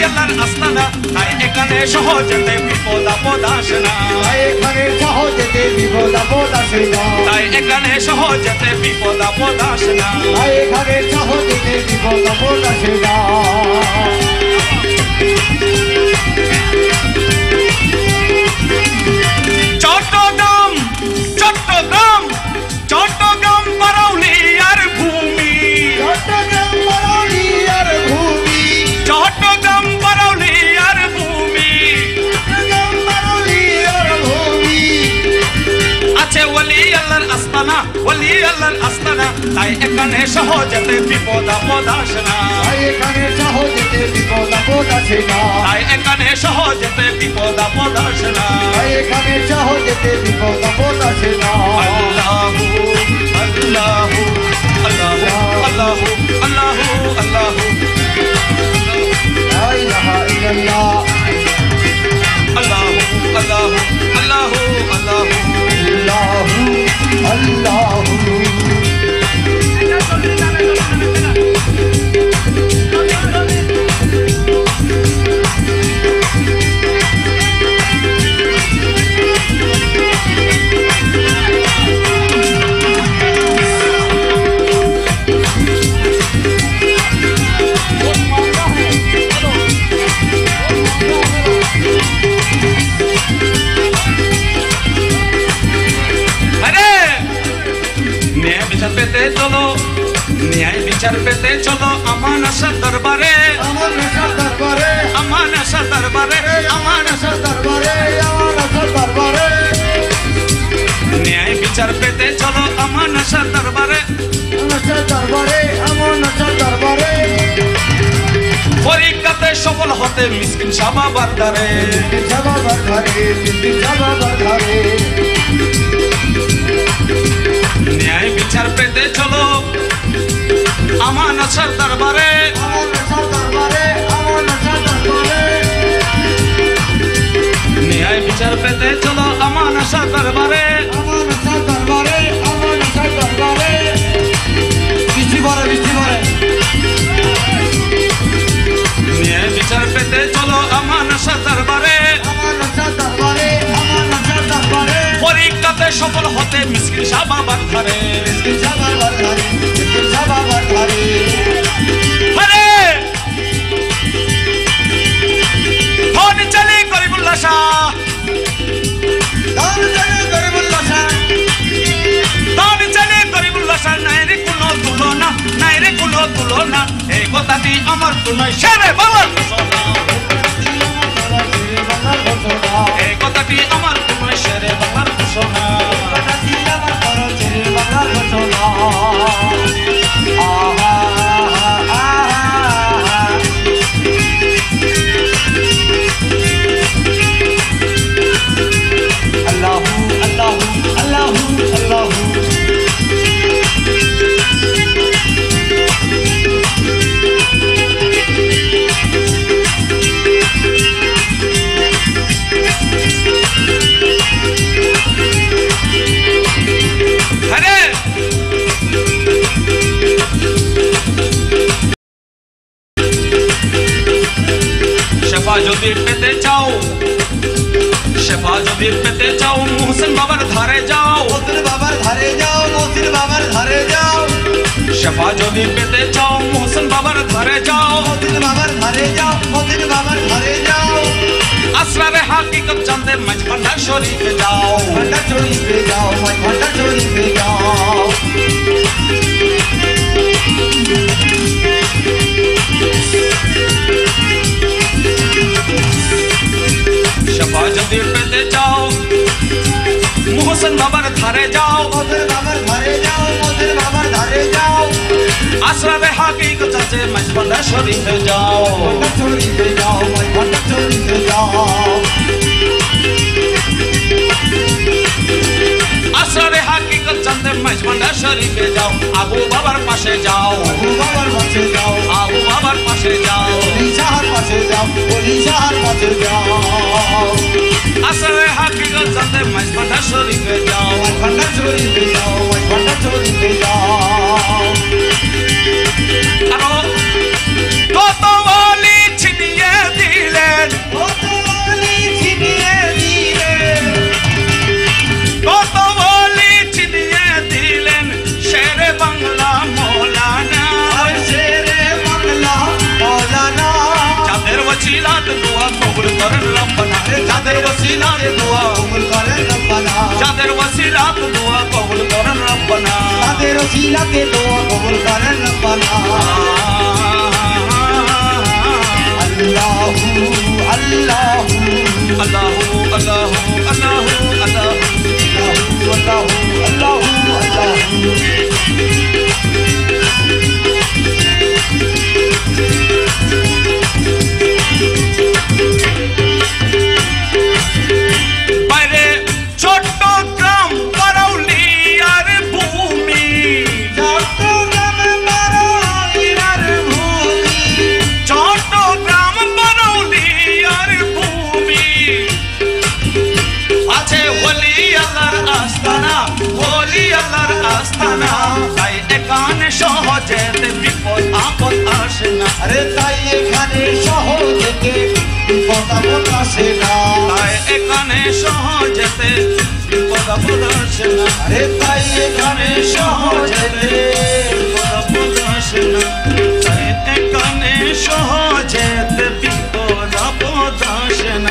yıllar aslana Haydi kane şahocete bipoda bodasına Haydi kane şahocete bipoda bodasına Haydi kane şahocete bipoda bodasına Haydi kane şahocete bipoda bodasına Waliyallan astana, tai ekane shahojate bipoda bodashna. Tai ekane shahojate bipoda bodashna. Tai ekane shahojate bipoda bodashna. Tai ekane shahojate bipoda bodashna. Allahu, Allahu, Allahu, Allahu, Allahu, Allahu. La ilaha illallah. Allahu, Allahu, Allahu, Allahu. Allahu, Allahu. বিচার পেতে চলো আমার আশার দরবারে আমার আশার দরবারে আমার আশার দরবারে আমার আশার দরবারে আমার আশার দরবারে ন্যায় বিচার পেতে চলো আমার আশার দরবারে আশার দরবারে আমার আশার দরবারে পরীক্ষাতে সফল হতে মিসকিন সাবা বারদারে সাবা বারদারে মিসকিন সাবা বারদারে ন্যায় বিচার পেতে চলো আমার আশার দরবারে আমার আশার দরবারে আমার আশার দরবারে ন্যায় বিচার পেতে চলো আমার আশার দরবারে আমার আশার দরবারে আমার আশার দরবারে বৃষ্টি ভরে বৃষ্টি ভরে ন্যায় বিচার পেতে চলো আমার আশার দরবারে আমার আশার দরবারে আমার আশার দরবারে পরীক্ষাতে সফল হতে মিসকিন সাবা বারধারে মিসকিন সাবা বারধারে মিসকিন সাবা কথাটি আমার তো নয় সেরে বাবার ঘোষণা এই কথাটি আমার তো নয় সেরে বাবার ঘোষণা वसीला ने दुआ कबूल करन रब्बना, चादर वसीला को दुआ कबूल करन रब्बना, चादर वसीला के दुआ कबूल करन रब्बना। अल्लाहू अल्लाहू अल्लाहू अल्लाहू अल्लाहू अल्लाहू अल्लाहू अल्लाहू अल्लाहू। अरे ताई खाने सहज के पता पता से ना, ताई खाने सहज के पता पता से ना, अरे ताई खाने सहज के पता पता से ना, ताई खाने सहज के पता पता से ना।